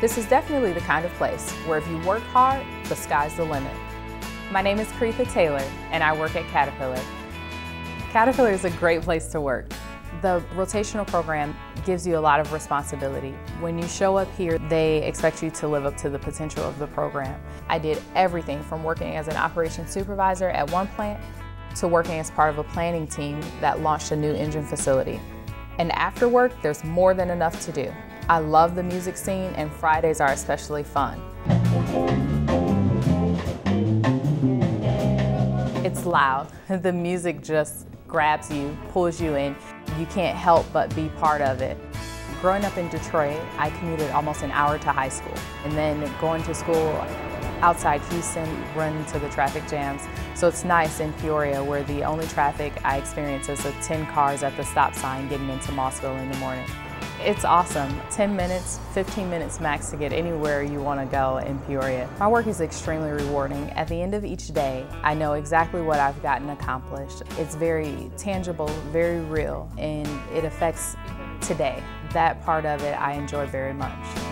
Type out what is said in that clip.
This is definitely the kind of place where if you work hard, the sky's the limit. My name is Carietha Taylor, and I work at Caterpillar. Caterpillar is a great place to work. The rotational program gives you a lot of responsibility. When you show up here, they expect you to live up to the potential of the program. I did everything from working as an operations supervisor at one plant to working as part of a planning team that launched a new engine facility. And after work, there's more than enough to do. I love the music scene, and Fridays are especially fun. It's loud. The music just grabs you, pulls you in. You can't help but be part of it. Growing up in Detroit, I commuted almost an hour to high school. And then going to school outside Houston, running into the traffic jams. So it's nice in Peoria, where the only traffic I experience is the 10 cars at the stop sign getting into Mossville in the morning. It's awesome. 10 minutes, 15 minutes max to get anywhere you want to go in Peoria. My work is extremely rewarding. At the end of each day, I know exactly what I've gotten accomplished. It's very tangible, very real, and it affects today. That part of it I enjoy very much.